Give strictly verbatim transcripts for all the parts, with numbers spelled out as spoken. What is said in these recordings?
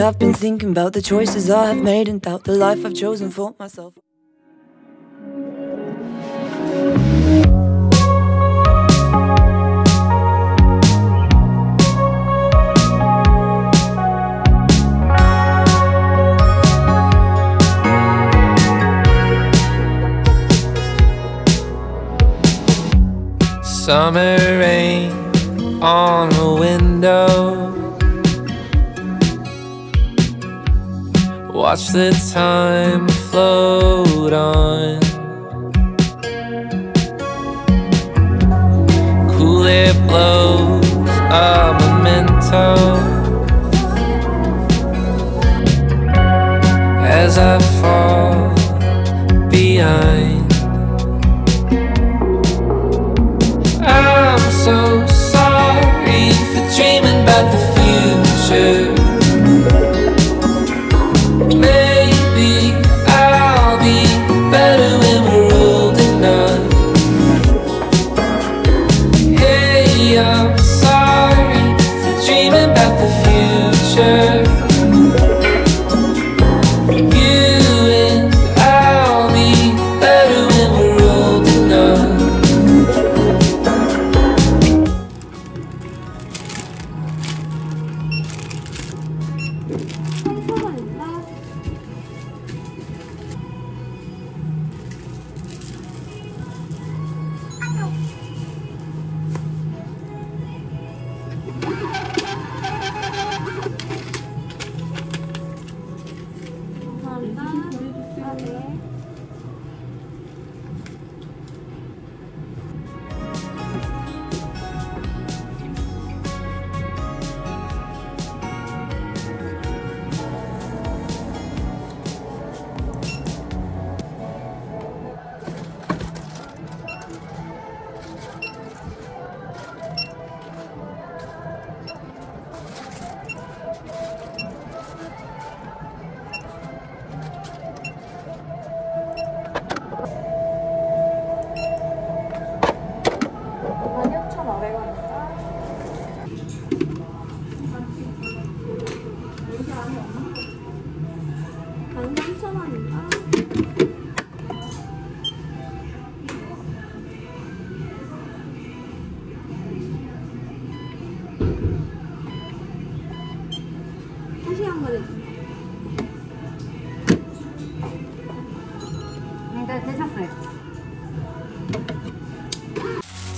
Lately I've been thinking about the choices I have made and doubt the life I've chosen for myself. Summer rain on the window, watch the time float on. Cool air blows a memento as I fall behind. I'm so sorry for dreaming about the future. Maybe I'll be better when we're old enough. Hey, I'm sorry for dreaming about the future. You and I'll be better when we're old enough.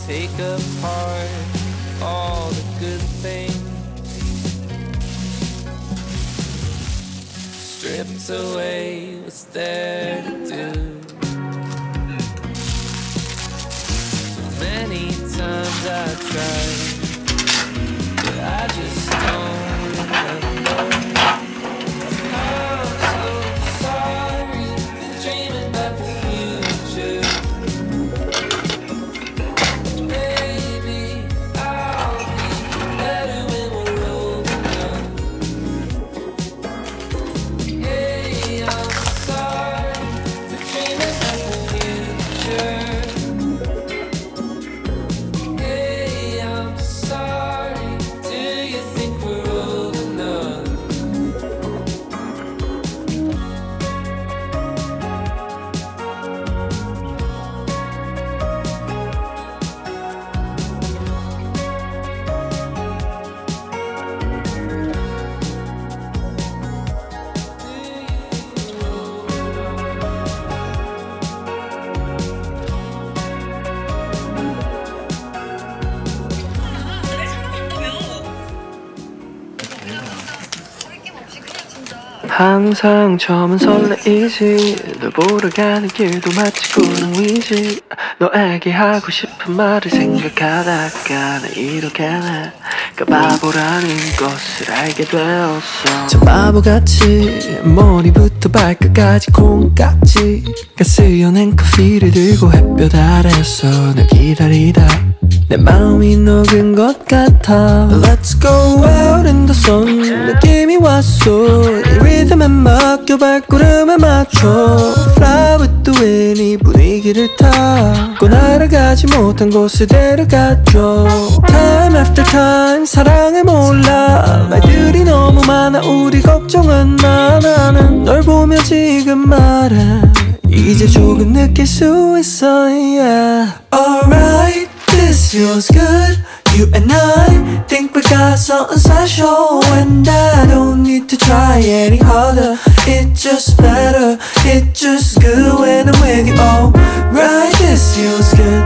Take apart all the good things, stripped away what's there to do. So many times I tried, but I just don't remember. 항상 처음은 설레이지, 널 보러 가는 길도 마치 구름이지. 너에게 하고 싶은 말을 생각하다가 나 이렇게 내가 바보라는 것을 알게 되었어. 참 바보같이 머리부터 발끝까지 콩깍지 가스여낸 커피를 들고 햇볕 아래서 널 기다리다 내 마음이 녹은 것 같아. Let's go out in the sun. 느낌이 왔어. 이 리듬에 맡겨 발걸음에 맞춰. Fly with the wind. 이 분위기를 타고 날아가지 못한 곳에 데려가줘. Time after time 사랑을 몰라. 말들이 너무 많아. 우리 걱정은 나. 나는 널 보며 지금 말해. 이제 조금 느낄 수 있어. Yeah. Alright, this feels good. You and I think we got something special, and I don't need to try any harder. It just better, it just good when I'm with you. Alright, this feels good.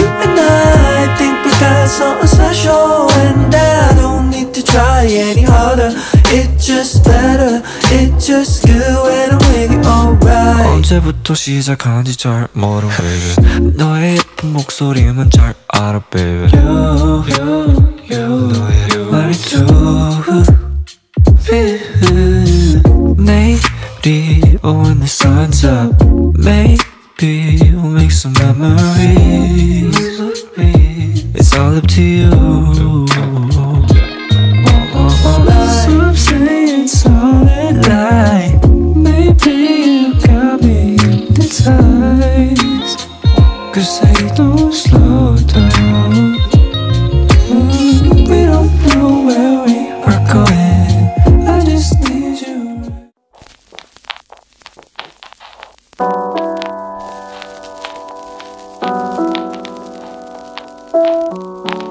You and I think we got something special, and I don't need to try any harder. It just better, it just good when I'm with you. Alright. 언제부터 시작한지 잘 모르 baby. 너의 예쁜 목소리만 잘 알아 baby. You, you, you, 너의 말이 좋은 내일이 when the sun's up. Maybe we'll make some memories. It's all up to you. Cause they don't slow down. We don't know where we are going. I just need you.